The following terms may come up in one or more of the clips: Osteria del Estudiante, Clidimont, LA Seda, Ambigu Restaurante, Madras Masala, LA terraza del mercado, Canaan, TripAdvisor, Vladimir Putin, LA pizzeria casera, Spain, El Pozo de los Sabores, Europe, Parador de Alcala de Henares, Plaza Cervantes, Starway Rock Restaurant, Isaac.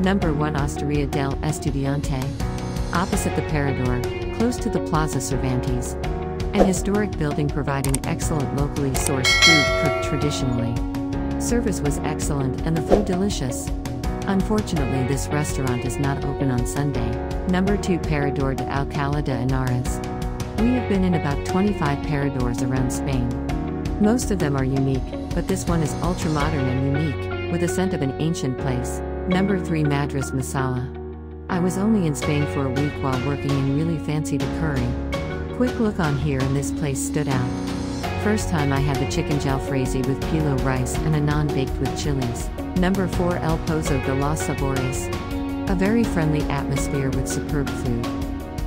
Number 1 Osteria del Estudiante. Opposite the Parador, close to the Plaza Cervantes. An historic building providing excellent locally sourced food cooked traditionally. Service was excellent and the food delicious. Unfortunately, this restaurant is not open on Sunday. Number 2 Parador de Alcala de Henares. We have been in about 25 Paradors around Spain. Most of them are unique, but this one is ultra-modern and unique, with a scent of an ancient place. Number 3 Madras Masala. I was only in Spain for a week while working and really fancied a curry. Quick look on here and this place stood out. First time I had the chicken jalfrezi with pilo rice and a naan baked with chilies. Number 4 El Pozo de los Sabores. A very friendly atmosphere with superb food.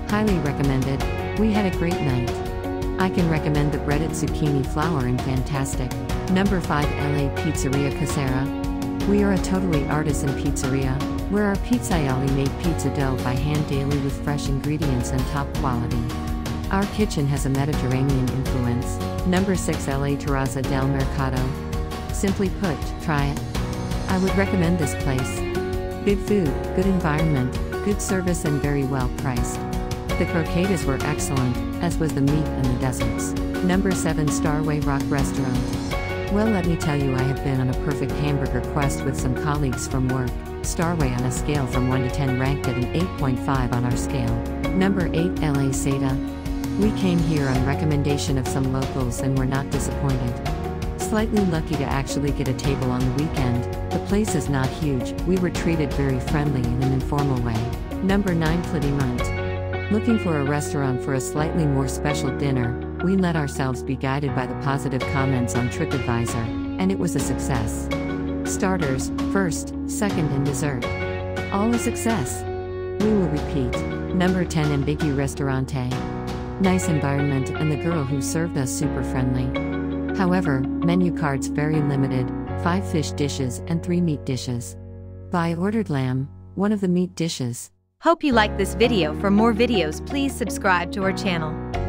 Highly recommended. We had a great night. I can recommend the breaded zucchini flour and fantastic. Number 5 LA Pizzeria Casera. We are a totally artisan pizzeria, where our pizzaioli made pizza dough by hand daily with fresh ingredients and top quality. Our kitchen has a Mediterranean influence. Number 6 LA Terraza del Mercado. Simply put, try it. I would recommend this place. Good food, good environment, good service and very well priced. The croquetas were excellent, as was the meat and the desserts. Number 7 Starway Rock Restaurant. Well, let me tell you, I have been on a perfect hamburger quest with some colleagues from work. Starway on a scale from 1 to 10 ranked at an 8.5 on our scale. Number 8 LA Seda. We came here on recommendation of some locals and were not disappointed. Slightly lucky to actually get a table on the weekend. The place is not huge, we were treated very friendly in an informal way. Number 9 Clidimont. Looking for a restaurant for a slightly more special dinner. We let ourselves be guided by the positive comments on TripAdvisor, and it was a success. Starters, first, second and dessert. All a success. We will repeat. Number 10 Ambigu Restaurante. Nice environment and the girl who served us super friendly. However, menu cards very limited, 5 fish dishes and 3 meat dishes. I ordered lamb, one of the meat dishes. Hope you liked this video. For more videos please subscribe to our channel.